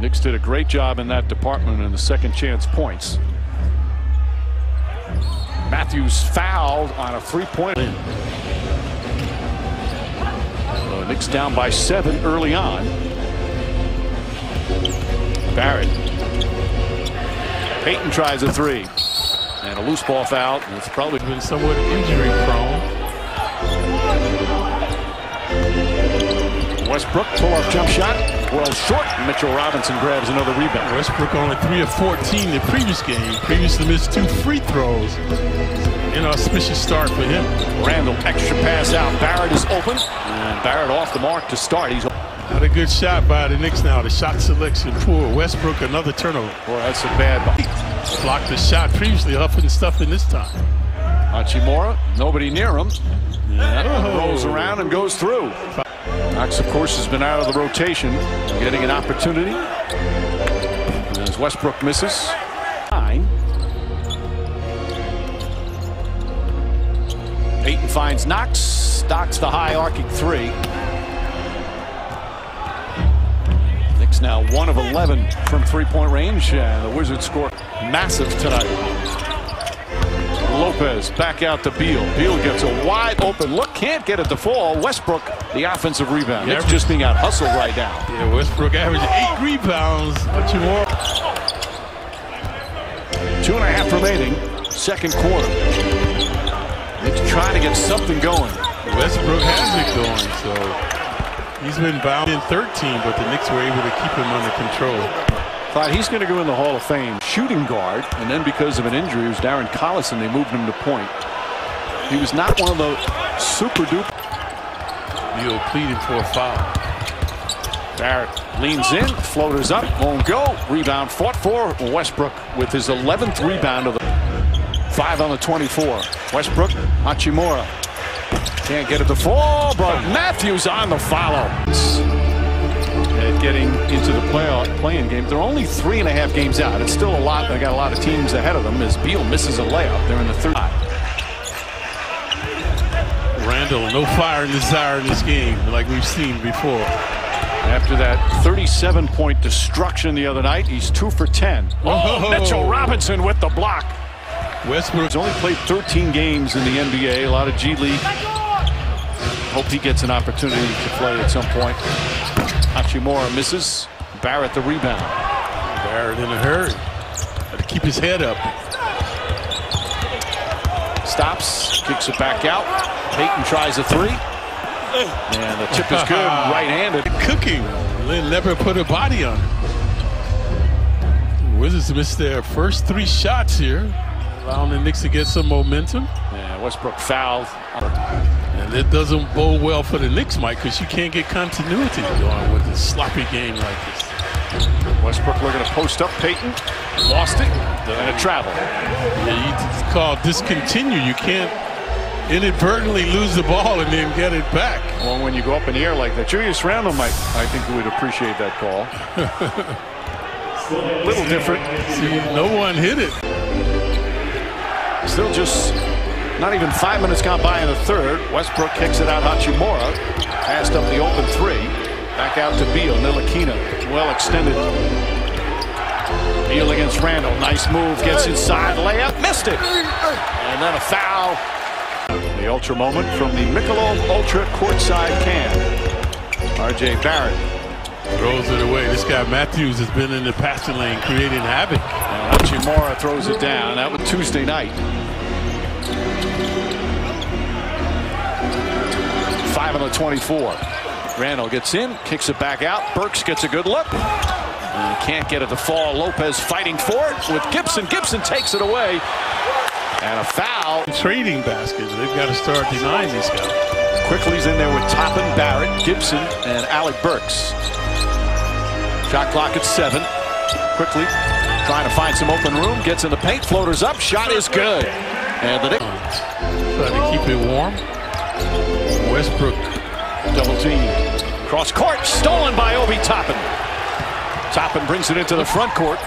Knicks did a great job in that department in the second chance points. Matthews fouled on a three-point. Knicks down by 7 early on. Barrett. Payton tries a three. And a loose ball foul. It's probably been somewhat injury prone. Westbrook pull-up jump shot. Well short. Mitchell Robinson grabs another rebound. Westbrook only 3 of 14 the previous game. Previously missed 2 free throws. An auspicious start for him. Randle extra pass out. Barrett is open. And Barrett off the mark to start. He's not a good shot by the Knicks now. The shot selection poor. Westbrook another turnover. Boy, that's a bad bite. Blocked the shot previously, huffing and stuffing this time. Hachimura, nobody near him. Rolls around and goes through. Knox, of course, has been out of the rotation, getting an opportunity. As Westbrook misses. 9. Payton finds Knox. Knox the high arcing three. Knicks now 1 of 11 from three-point range. The Wizards score massive tonight. Lopez back out to Beal. Beal gets a wide open look. Can't get it to fall. Westbrook the offensive rebound. Knicks just being out hustled right now. Yeah, Westbrook averaged 8 rebounds. What you want? 2.5 remaining. Second quarter. Knicks trying to get something going. Westbrook has it going, so he's been bound in 13, but the Knicks were able to keep him under control. Thought he's going to go in the Hall of Fame. Shooting guard, and then because of an injury, it was Darren Collison. They moved him to point. He was not one of those super-duper. Beal pleaded for a foul. Barrett leans in, floaters up, won't go. Rebound fought for. Westbrook with his 11th rebound of the 5 on the 24. Westbrook, Hachimura. Can't get it to fall, but Matthews on the follow. And getting into the play-in game. They're only 3.5 games out. It's still a lot. They got a lot of teams ahead of them as Beal misses a layup. They're in the third. Randle, no fire and desire in this game like we've seen before. After that 37-point destruction the other night, he's 2 for 10. Oh, Mitchell Robinson with the block. Westbrook's only played 13 games in the NBA, a lot of G League. Hope he gets an opportunity to play at some point. Hachimura misses. Barrett the rebound. Barrett in a hurry. Got to keep his head up. Stops, kicks it back out. Payton tries a three. And the tip is good, right-handed. Cooking. Lynn Lever put a body on it. Wizards missed their first 3 shots here. Allowing the Knicks to get some momentum. Yeah, Westbrook fouled. And it doesn't bode well for the Knicks, Mike, because you can't get continuity going with a sloppy game like this. Westbrook looking to post up Payton. Lost it. And a travel. Yeah, you call discontinue. You can't inadvertently lose the ball and then get it back. Well, when you go up in the air like that, Julius Randle might, I think, would appreciate that call. A little different. See, no one hit it. Still just not even 5 minutes gone by in the third. Westbrook kicks it out. Hachimura passed up the open three. Back out to Beal. Nilakina well extended. Beal against Randle. Nice move. Gets inside. Layup. Missed it. And then a foul. The ultra moment from the Michelob Ultra courtside can. R.J. Barrett. Throws it away. This guy Matthews has been in the passing lane creating havoc. Hachimura throws it down. That was Tuesday night. 5 on the 24. Randle gets in, kicks it back out. Burks gets a good look. And can't get it to fall. Lopez fighting for it with Gibson. Gibson takes it away. And a foul. Trading baskets. They've got to start denying these guys. Quickley's in there with Toppin, Barrett, Gibson, and Alec Burks. Shot clock at 7. Quickley trying to find some open room. Gets in the paint. Floaters up. Shot is good. And the Knicks trying to keep it warm. Westbrook double team. Cross court. Stolen by Obi Toppin. Toppin brings it into the front court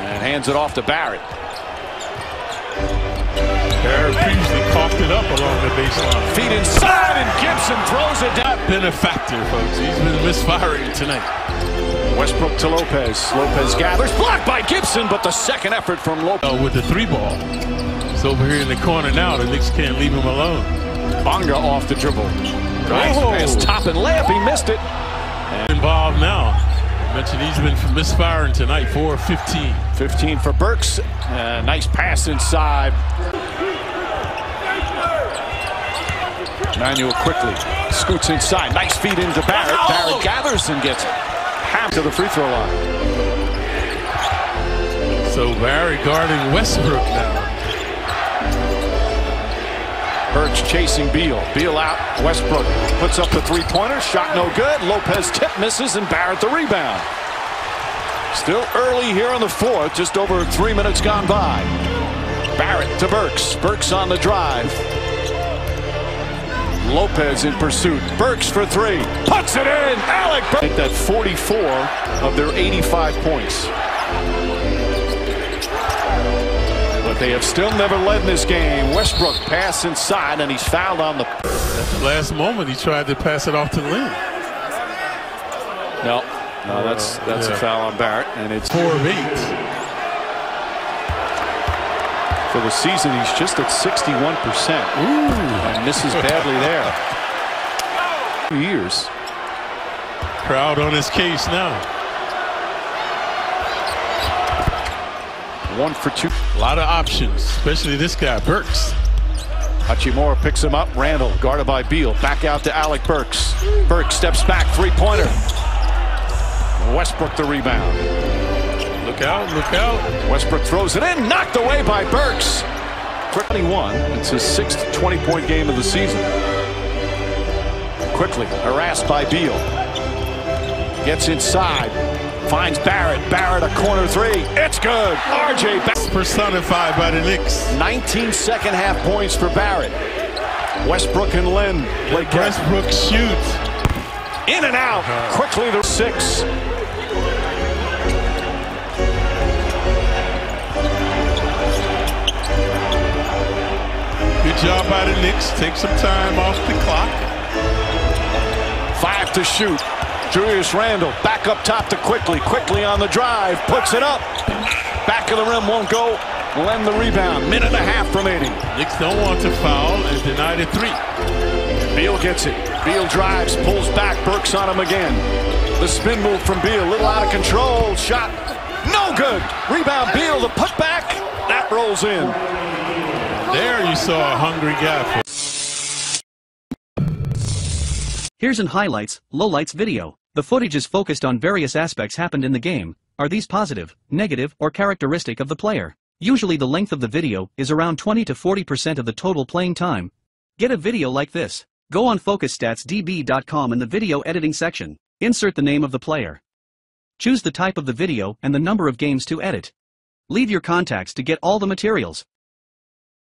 and hands it off to Barrett. Barrett previously coughed it up along the baseline. Feet inside and Gibson throws it down. Been a factor, folks. He's been misfiring tonight. Westbrook to Lopez. Lopez gathers. Blocked by Gibson, but the second effort from Lopez. With the three ball. It's over here in the corner now. The Knicks can't leave him alone. Bonga off the dribble. Nice pass. Toppin layup. He missed it. And involved now. I mentioned he's been misfiring tonight. 4-15. 15 for Burks. Nice pass inside. Manuel Quickley scoots inside. Nice feed into Barrett. Barrett gathers and gets half to the free throw line. So Barrett guarding Westbrook now. Burks chasing Beal. Beal out. Westbrook puts up the three-pointer. Shot no good. Lopez tip misses and Barrett the rebound. Still early here on the fourth. Just over 3 minutes gone by. Barrett to Burks. Burks on the drive. Lopez in pursuit. Burks for three. Puts it in. Alec Burks. That 44 of their 85 points. But they have still never led in this game. Westbrook pass inside, and he's fouled on the... At the last moment, he tried to pass it off to Lynn. No, that's a foul on Barrett, and it's 4 of 8. For the season, he's just at 61%. Ooh. And misses badly there. 2 years. Crowd on his case now. 1 for 2. A lot of options, especially this guy, Burks. Hachimura picks him up. Randle, guarded by Beal. Back out to Alec Burks. Burks steps back, three-pointer. Westbrook the rebound. Look out, look out. Westbrook throws it in, knocked away by Burks. 21, it's his sixth 20-point game of the season. Quickley harassed by Beal. Gets inside, finds Barrett. Barrett a corner three, it's good. RJ Barrett. Personified by the Knicks. 19 second half points for Barrett. Westbrook and Lynn. Westbrook shoots. In and out, Quickley the 6. Good job by the Knicks. Take some time off the clock. 5 to shoot. Julius Randle back up top to Quickley. Quickley on the drive. Puts it up. Back of the rim won't go. Lend the rebound. 1.5 minutes remaining. Knicks don't want to foul and denied a 3. Beal gets it. Beal drives. Pulls back. Burks on him again. The spin move from Beal. A little out of control. Shot. No good. Rebound Beal. The putback. That rolls in. There you saw a hungry guy. Here's an highlights, lowlights video. The footage is focused on various aspects happened in the game. Are these positive, negative, or characteristic of the player? Usually the length of the video is around 20 to 40% of the total playing time. Get a video like this. Go on focusstatsdb.com in the video editing section. Insert the name of the player. Choose the type of the video and the number of games to edit. Leave your contacts to get all the materials.